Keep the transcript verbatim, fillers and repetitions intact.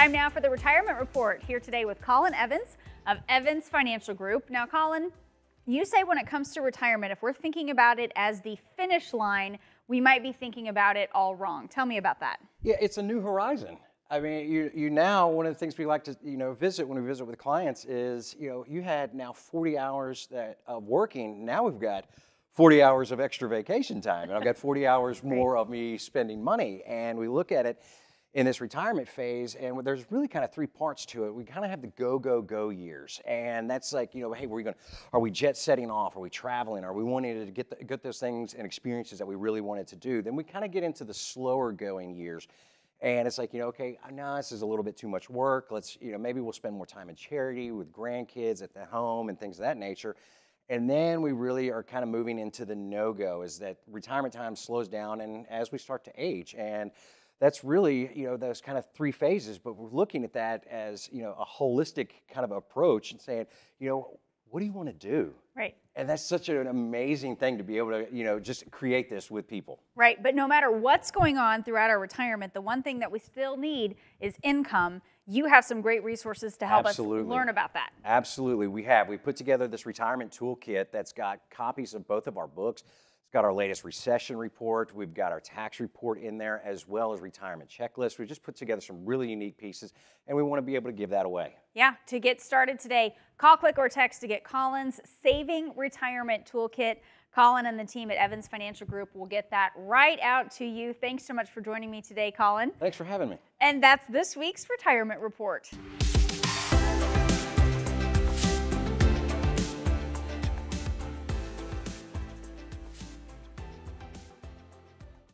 Time now for the retirement report. Here today with Colin Evans of Evans Financial Group. Now, Colin, you say when it comes to retirement, if we're thinking about it as the finish line, we might be thinking about it all wrong. Tell me about that. Yeah, it's a new horizon. I mean, you, you now, one of the things we like to, you know, visit when we visit with clients is, you know, you had now forty hours that of working. Now we've got forty hours of extra vacation time, and I've got forty hours more of me spending money. And we look at it in this retirement phase, and there's really kind of three parts to it. We kind of have the go, go, go years. And that's like, you know, hey, we're going to, are we jet setting off? Are we traveling? Are we wanting to get, the, get those things and experiences that we really wanted to do? Then we kind of get into the slower going years. And it's like, you know, okay, no, this is a little bit too much work. Let's, you know, maybe we'll spend more time in charity with grandkids at the home and things of that nature. And then we really are kind of moving into the no-go, is that retirement time slows down and as we start to age. And that's really, you know, those kind of three phases, but we're looking at that as, you know, a holistic kind of approach and saying, you know, what do you want to do? Right. And that's such an amazing thing to be able to, you know, just create this with people. Right. But no matter what's going on throughout our retirement, the one thing that we still need is income. You have some great resources to help Absolutely. Us learn about that. Absolutely. We have. We put together this retirement toolkit that's got copies of both of our books. Got our latest recession report. We've got our tax report in there, as well as retirement checklist. We just put together some really unique pieces, and we want to be able to give that away. Yeah, to get started today, call, click, or text to get Colin's Saving Retirement Toolkit. Colin and the team at Evans Financial Group will get that right out to you. Thanks so much for joining me today, Colin. Thanks for having me. And that's this week's Retirement Report.